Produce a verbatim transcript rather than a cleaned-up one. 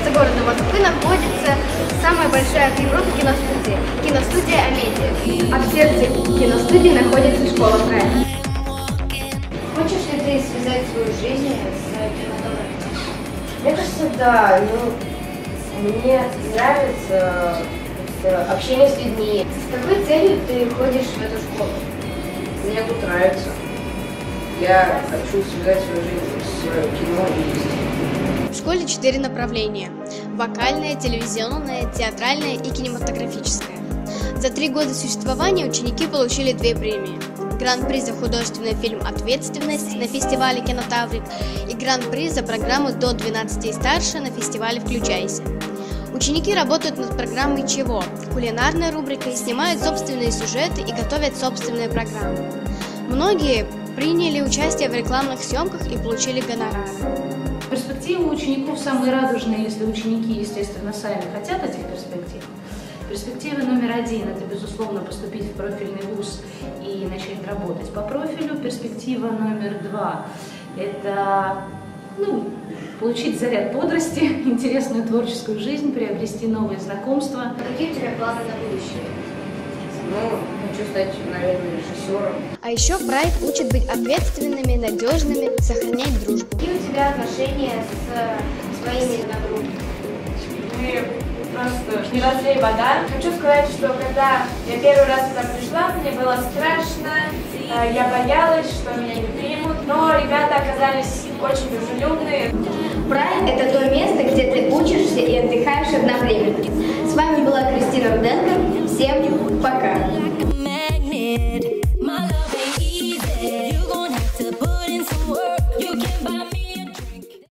сердце города Москвы находится самая большая в Европе киностудия – киностудия Амедиа. А в сердце киностудии находится школа «Прайд». Хочешь ли ты связать свою жизнь с кинотавриком? Мне кажется, да. Ну, мне нравится общение с людьми. С какой целью ты ходишь в эту школу? Мне тут нравится. Я хочу связать свою жизнь с кино и жизнью. В школе четыре направления – вокальное, телевизионное, театральное и кинематографическое. За три года существования ученики получили две премии – гран-при за художественный фильм «Ответственность» на фестивале «Кинотаврик» и гран-при за программу «До двенадцати и старше» на фестивале «Включайся». Ученики работают над программой «Чего?», кулинарной рубрикой, снимают собственные сюжеты и готовят собственные программы. Многие приняли участие в рекламных съемках и получили гонорар. Перспективы учеников самые радужные, если ученики, естественно, сами хотят этих перспектив. Перспектива номер один – это, безусловно, поступить в профильный вуз и начать работать по профилю. Перспектива номер два – это ну, получить заряд бодрости, интересную творческую жизнь, приобрести новые знакомства. Какие у тебя планы на будущее? Ну, хочу стать, наверное, режиссером. А еще «Прайд» учит быть ответственными, надежными, сохранять дружбу. Какие у тебя отношения с своими одногруппниками? Мы просто не росли вода. Хочу сказать, что когда я первый раз сюда пришла, мне было страшно, я боялась, что меня не примут, но ребята оказались очень дружелюбные. «Прайд» — это то место, где ты учишься и отдыхаешь одновременно. С вами была Кристина Руденко. Всем пока!